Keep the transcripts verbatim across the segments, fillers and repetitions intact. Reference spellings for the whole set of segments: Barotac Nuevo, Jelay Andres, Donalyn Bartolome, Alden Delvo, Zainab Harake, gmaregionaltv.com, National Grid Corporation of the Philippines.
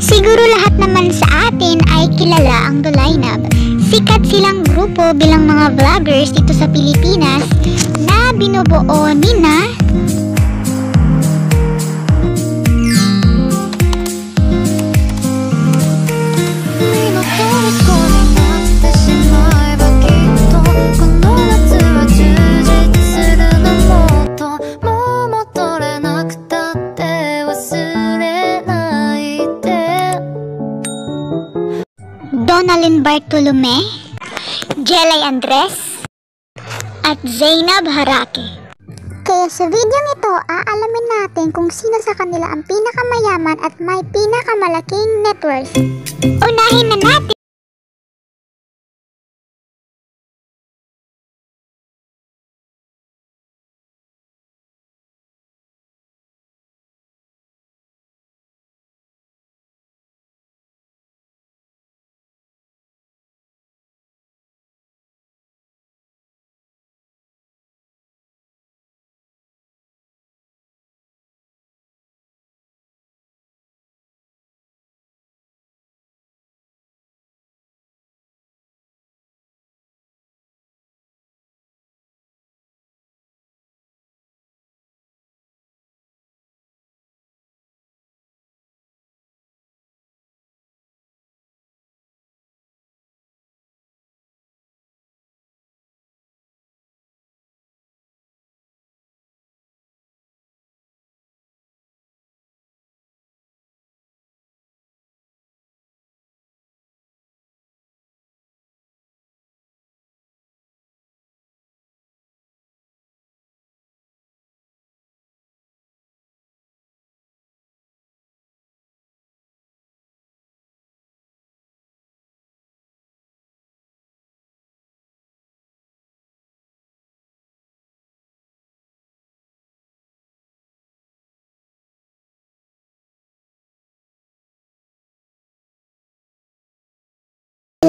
Siguro lahat naman sa atin ay kilala ang Donalyn. Sikat silang grupo bilang mga vloggers dito sa Pilipinas na binubuo ni na Donalyn Bartolome, Jelay Andres, at Zainab Harake. Kaya sa video nito, aalamin natin kung sino sa kanila ang pinakamayaman at may pinakamalaking net worth. Unahin na natin.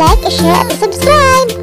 Like, share, and subscribe.